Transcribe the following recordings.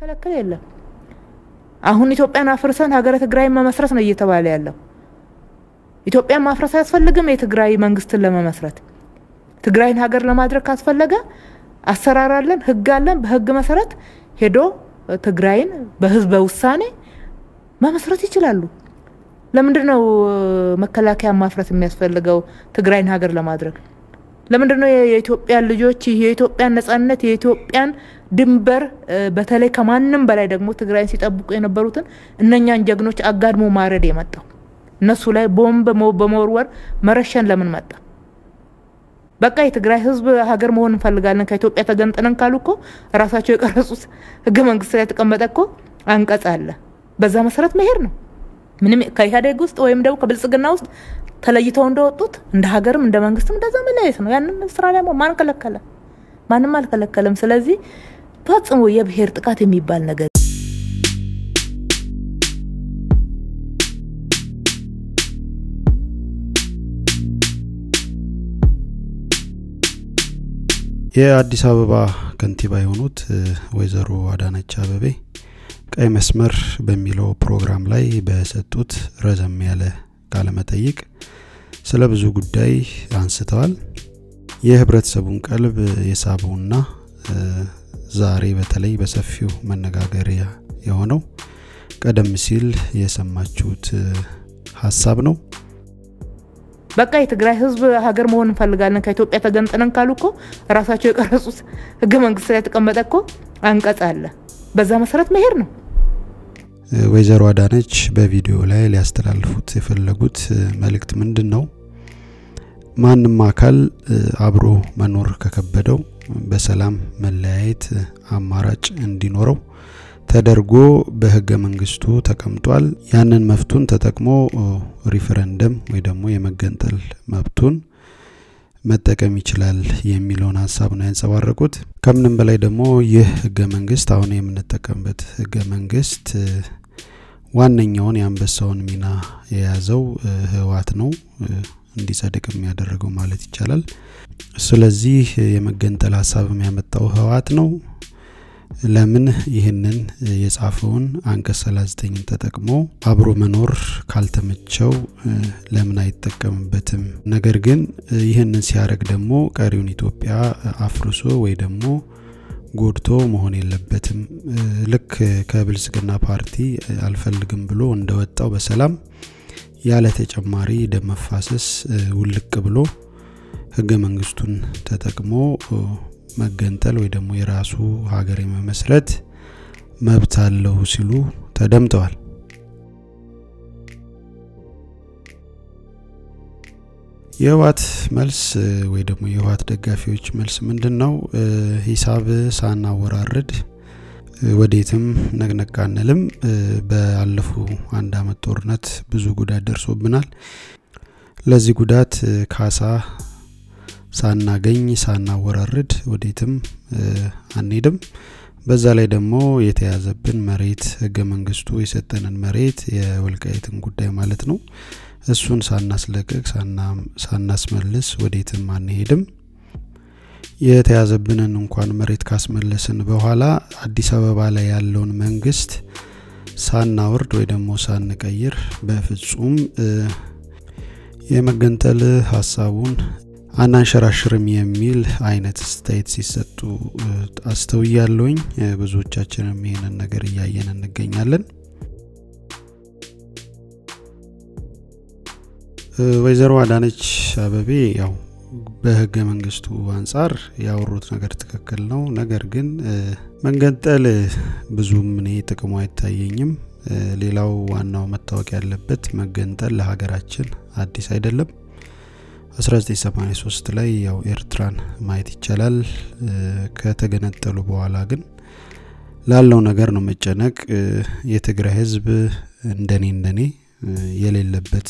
ከለከለ የለም አሁን ኢትዮጵያን አፍርሰን ሀገረ ትግራይ መመስረት ነው እየተባለ ያለው ኢትዮጵያን ማፍረስ ያስፈልግም የትግራይ መንግስትን ለመመስረት ትግራይን ሀገር ለማድረግ ካስፈለገ አሰራራለን ህግ አለን በህግ መሰረት ሄዶ ትግራይን በህዝብ ውሳኔ መመስረት ይችላሉ ለምንድነው መከላከያ ማፍረስ የሚያስፈልገው ትግራይን ሀገር ለማድረግ ለምንድነው የኢትዮጵያ ልጆች የኢትዮጵያ ነጻነት የኢትዮጵያን ድንበር በተለይ ከማንም በላይ ደግሞ ትግራይን ሲጠብቁ የነበሩትን እነኛን ጀግኖች አጋድሞ ማረድ የመጣው እነሱ ላይ ቦምብ በመወርወር መረሸን ለምን መጣ በቃ የትግራይ ህዝብ ሀገር መሆን እንፈልጋለን ከኢትዮጵያ ተገንጥነን ካሉኮ ራሳቸው የቀረጹት ህገ መንግስት ላይ ተቀመጠኮ አንቀጽ አለ በዛ መሰረት መሄድ ነው ምንም ከኢህአዴግ ውስጥ ወይም ደግሞ ከብልጽግና ውስጥ ተለይተው እንደወጡት እንደ ሀገርም እንደ መንግስትም እንደዛ መለየት ነው ያንን እስራኤል ማን ከለከለ ማንም አልከለከለም ስለዚህ ፈጽሞ የብሄር ጥቃት የሚባል ነገር የአዲስ አበባ ከንቲባ የሆኑት ወይዘሮ አዳነች አበቤ ቀይ መስመር በሚለው ፕሮግራም ላይ በሰጡት ረዘም ያለ ቃለ መጠይቅ ስለብዙ ጉዳይ አንስተዋል የህብረተሰቡን ቀልብ የሳቡና ዛሬ በተለይ በሰፊው መነጋገሪያ የሆነው ቀደም ሲል የሰማችሁት ሐሳብ ነው በቃ የትግራይ ህዝብ ሀገር መሆን እንፈልጋለን ከኢትዮጵያ ተገንጥነን ካሉኮ ራሳቸው የቀረጹት ህገ መንግስት ላይ ተቀመጠኮ አንቀጽ አለ በዛ መሰረት መሄድ ነው ወይዘሮ አዳነች በቪዲዮ ላይ ሊያስተላልፉት የፈለጉት መልእክት ምንድነው ማንንም አካል አብሮ መኖር ከከበደው በሰላም መለያየት አማራጭ እንዲኖረው ተደርጎ በህገ መንግስቱ ተቀምጧል ያንን መፍቱን ተጠቅሞ ሪፈረንደም ወይ ደግሞ የመገንጠል መብቱን መጠቀም ይችላል የሚለውን ሐሳብ ነው ያንጸባረቁት ከምንም በላይ ደግሞ የህገ መንግስት አሁን የምንተከምበት ህገ መንግስት ዋነኛውን ያንበሳውን ሚና የያዘው ህዋት ነው እንዲጸድቅም ያደረገው ማለት ይቻላል ስለዚህ የመገንጠል ሐሳብም ያመጣው ህዋት ነው ለምን ይሄንን የጻፈውን አንቀጽ 39 ተጠቅሞ አብሮ መኖር ካልተመቸው ለምን አይተከምበትም ነገር ግን ይሄንን ሲያረግ ደግሞ ቀሪውን ኢትዮጵያ አፍርሶ ወይ ደግሞ ጎድቶ መሆን የለበትም ልክ ከብልጽግና ፓርቲ አልፈልግም ብሎ እንደወጣው በሰላም ያለ ተጨማሪ ደም መፋሰስ ውልቅ ብሎ ህገ መንግስቱን ተጠቅሞ መገንጠል ወይ ደግሞ የራሱ ሀገር የመመስረት መብት አለው ሲሉ ተደምጠዋል የህዋት መልስ ወይ ደግሞ የህዋት ደጋፊዎች መልስ ምንድነው ሂሳብ ሳናወራረድ ወዴትም ነግነቃነልም በአለፉ አንድ አመት ጦርነት ብዙ ጉዳት ደርሶብናል ለዚህ ጉዳት ካሳ ሳናገኝ ሳናወራረድ ወዴትም አንሄድም በዛ ላይ ደግሞ የተያዘብን መሬት ህገ መንግስቱ የሰጠነን መሬት የወልቃይትን ጉዳይ ማለት ነው እሱን ሳናስለቀቅ ሳናስመልስ ወዴትም አንሄድም የተያዘብንን እንኳን መሬት ካስመለስን በኋላ አዲስ አበባ ላይ ያለውን መንግስት ሳናወርድ ወይ ደግሞ ሳንቀይር በፍጹም የመገንጠል ሐሳቡን አናንሸራሽርም የሚል አይነት ስታይት ሲሰጡ አስተውያለሁኝ ብዙዎቻችንም ይሄንን ነገር ያያየን እንገኛለን ወይዘሮ አዳነች አበቤ ያው በህገ መንግስቱ አንፃር ያወሩት ነገር ትክክል ነው ነገር ግን መንገንጠል ብዙም ነው ጥቅሙ አይታየኝም ሌላው ዋናው መታወቅ ያለበት መንገንጠል ለሀገራችን አዲስ አይደለም 1983 ላይ ያው ኤርትራን ማየት ይችላል ከተገነጠሉ በኋላ ግን ላለው ነገር ነው መጨነቅ የትግራይ ህዝብ እንደኔ የሌለበት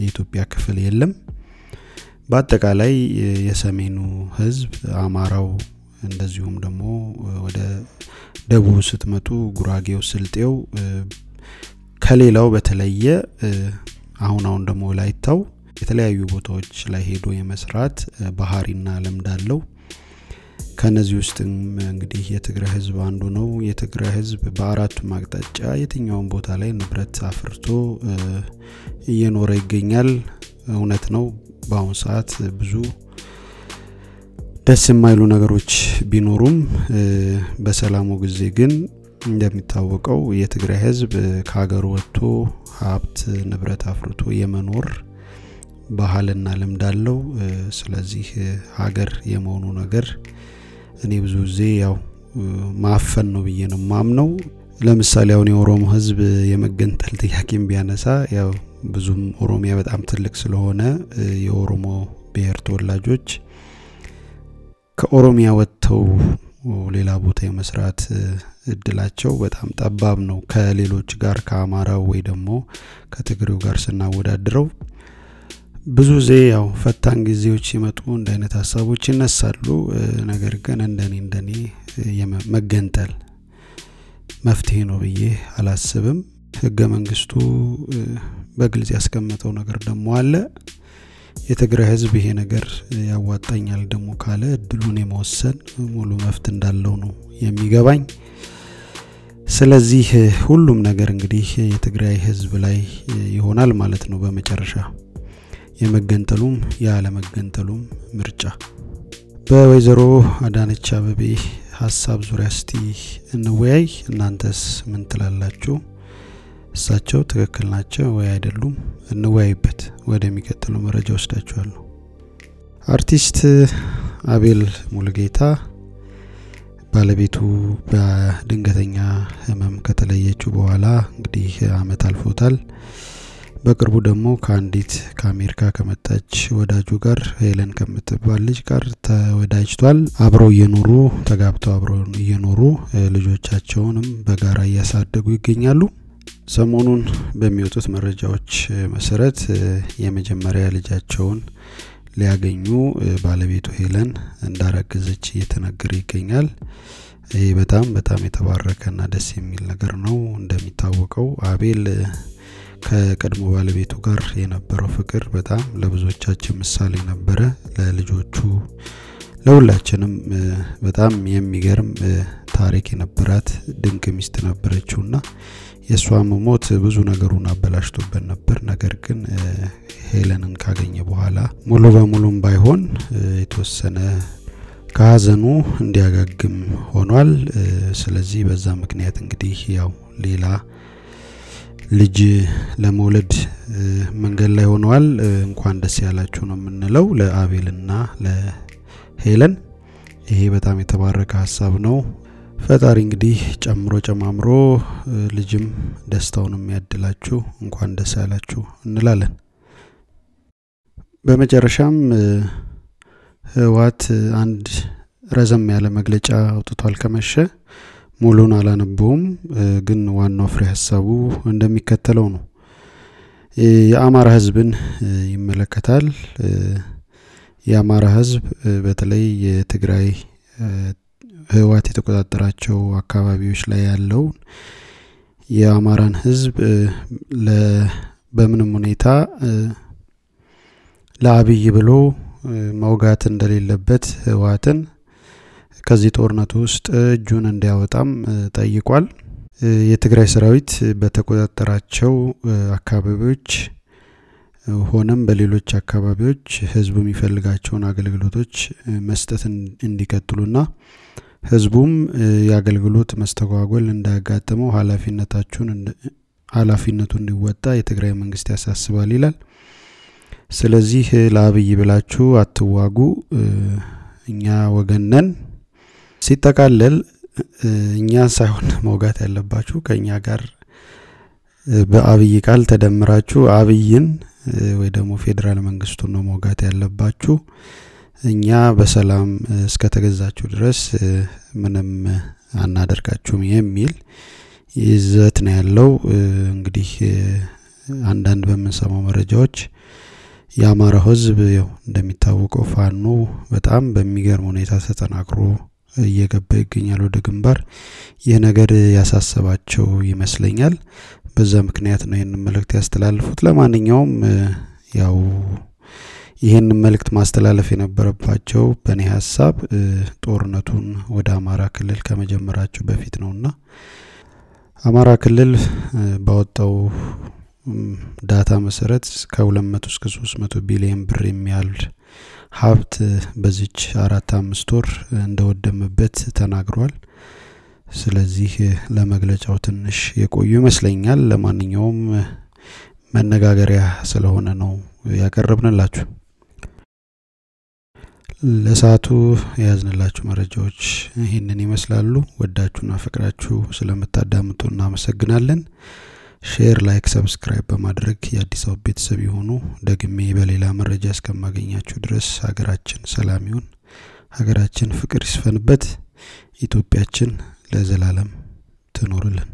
የኢትዮጵያ ክፍል የለም በአጠቃላይ የሰሜኑ ህዝብ አማራው እንደዚሁም ደግሞ ወደ ደቡብ ስትመጡ ጉራጌው ስልጤው ከሌላው በተለየ አሁን ደግሞ ላይታው የተለያዩ ቦታዎች ላይ ሄዶ የመስራት ባህሪና ለምዳለው ከነዚህ ውስጥም እንግዲህ የትግራይ ህዝብ አንዱ ነው የትግራይ ህዝብ በአራቱ ማግጣጫ የትኛውን ቦታ ላይ ንብረት አፍርቶ እየኖረ ይገኛል እውነት ነው ባሁን ሰዓት ብዙ ደስ የማይሉ ነገሮች ቢኖሩም በሰላሙ ጊዜ ግን እንደሚታወቀው የትግራይ ህዝብ ከሀገሩ ወጥቶ ሀብት ንብረት አፍርቶ የመኖር ባህልና ልምድ አለው ስለዚህ ሀገር የመሆኑ ነገር እኔ ብዙ ጊዜ ያው ማፈን ነው ብዬ ነው ማምነው ለምሳሌ አሁን የኦሮሞ ህዝብ የመገንጠል ጥያቄም ቢያነሳ ያው ብዙም ኦሮሚያ በጣም ትልቅ ስለሆነ የኦሮሞ ብሄር ተወላጆች ከኦሮሚያ ወጥተው ሌላ ቦታ የመስራት እድላቸው በጣም ጠባብ ነው ከሌሎች ጋር ከአማራው ወይ ደግሞ ከትግሬው ጋር ስናወዳድረው ብዙ ዘያው ፈታን ግዚያዎች ይመጡ እንደ አይነት ሐሳቦች ይነሳሉ ነገር ግን እንደኔ የመገንጠል መፍትሄ ነው ብዬ አላስብም ህገ መንግስቱ በግልጽ ያስቀመጠው ነገር ደሞ አለ የትግራይ ህዝብ ይሄ ነገር ያዋጣኛል ደሞ ካለ እድሉን የመወሰን ሙሉ መፍት እንዳለው ነው የሚገባኝ ስለዚህ ሁሉም ነገር እንግዲህ የትግራይ ህዝብ ላይ ይሆናል ማለት ነው በመጨረሻ የመገንጠሉም ያለ መገንጠሉም ምርጫ በወይዘሮ አዳነች አበቤ ሐሳብ ዙሪያ እስቲ እንወያይ እናንተስ ምን ትላላችሁ እሳቸው ትክክል ናቸው ወይ አይደሉም እንወያይበት ወደሚከተለው መረጃ ወስዳችኋለሁ አርቲስት አቤል ሙልጌታ ባለቤቱ በድንገተኛ ህመም ከተለየች በኋላ እንግዲህ አመት አልፎታል በቅርቡ ደግሞ ካንዲት ከአሜሪካ ከመጣች ወዳጁ ጋር ሄለን ከምትባል ልጅ ጋር ተወዳጅቷል አብረው የኖሩ ተጋብተው አብረው የኖሩ ልጆቻቸውንም በጋራ ያሳደጉ ይገኛሉ ሰሞኑን በሚወጡት መረጃዎች መሰረት የመጀመሪያ ልጃቸውን ሊያገኙ ባለቤቱ ሄለን እንዳረገዘች እየተነገረ ይገኛል ይሄ በጣም የተባረከና ደስ የሚል ነገር ነው እንደሚታወቀው አቤል ከቀድሞ ባለቤቱ ጋር የነበረው ፍቅር በጣም ለብዙዎቻችን ምሳሌ ነበር ለልጆቹ ለሁላችንም በጣም የሚገርም ታሪክ የነበራት ድንቅ ሚስት ነበረችውና የሷ ሞት ብዙ ነገሩን አበላሽቶበት ነበር ነገር ግን ሄለንን ካገኘ በኋላ ሙሉ በሙሉም ባይሆን የተወሰነ ካዘኑ እንዲያጋግም ሆኗል ስለዚህ በዛ ምክንያት እንግዲህ ያው ሌላ ልጅ ለመወለድ መንገድ ላይ ሆነዋል እንኳን ደስ ያላችሁ ነው የምንለው ለአቤልና ለሄለን ይሄ በጣም የተባረከ ሐሳብ ነው ፈጣሪ እንግዲህ ጨምሮ ጨማምሮ ልጅም ደስታውንም ያድላችሁ እንኳን ደስ ያላችሁ እንላለን በመጨረሻም ህዋት አንድ ረዘም ያለ መግለጫ አውጥቷል ከመሸ ሙሉን አላነበውም ግን ዋናው ፍሬ ሐሳቡ እንደሚከተለው ነው የአማራ ህዝብን ይመለከታል የአማራ ህዝብ በተለይ የትግራይ ህዋት የተቆጣጠራቸው አካባቢዎች ላይ ያለው የአማራን ህዝብ በምንም ሁኔታ ለአብይ ብሎ መውጋት እንደሌለበት ህዋትን ከዚህ ጦርነት ውስጥ እጁን እንዲያወጣም ጠይቋል የትግራይ ሠራዊት በተቆጣጣራቸው አካባቢዎች ሆነም በሌሎች አካባቢዎች ህዝቡ የሚፈልጋቸውን አገልግሎቶች መስጠት እንዲቀጥሉና ህዝቡም ያገልግሎት መስተጓጎል እንዳያጋጥመው ኃላፊነቱን እንዲወጣ የትግራይ መንግስት ያሳስባል ይላል ስለዚህ ለአብይ ብላችሁ አትዋጉ እኛ ወገነን ሲተካለል እኛ ሳይሆን መውጋት ያለባችሁ ከኛ ጋር በአብይ ቃል ተደምራችሁ አብይን ወይ ደግሞ ፌደራል መንግስቱን ነው መውጋት ያለባችሁ እኛ በሰላም እስከተገዛችሁ ድረስ ምንም አናደርጋችሁም የሚል ይዘት ነው ያለው እንግዲህ አንዳንድ በመሰማው መረጃዎች ያማራ ህዝብ ያው እንደሚታወቀው ፋኖ በጣም በሚገርም ሁኔታ ተጠናክሮ እየገባ ይገኛል ወደ ግንባር ይሄ ነገር ያሳሰባቸው ይመስለኛል በዛ ምክንያት ነው የነመለክት ያስተላልፉት ለማንኛውም ያው ይህን መልእክት ማስተላለፍ የነበረባቸው በኔ ሐሳብ ጦርነቱን ወደ አማራ ክልል ከመጀመራቸው በፊት ነውና አማራ ክልል ባወጣው ዳታ መሰረት ከ200 እስከ 300 ቢሊዮን ብር የሚያል ሀብት በዚች 4-5 ወር እንደወደመበት ተናግሯል። ስለዚህ ለመግለጫው ትንሽ የቆዩ ይመስለኛል። ለማንኛውም መነጋገሪያ ስለሆነ ነው ያቀርብንላችሁ። ለሳቱ ያዝንላችሁ መረጃዎች ይሄንን ይመስላሉ። ወዳችሁና ፈቅዳችሁ ስለመታዳምጡና አመሰግናለን። ሼር፣ ላይክ፣ ሰብስክራይብ በማድረግ ያዲስ አበባ ቤተሰብ ይሁኑ። ደግሜ በሌላ መረጃ እስከማገኛችሁ ድረስ ሀገራችን ሰላም ይሁን፣ ሀገራችን ፍቅር ይስፈንበት፣ ኢትዮጵያችን ለዘላለም ትኖርልን።